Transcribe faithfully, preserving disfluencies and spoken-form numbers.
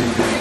Thank you.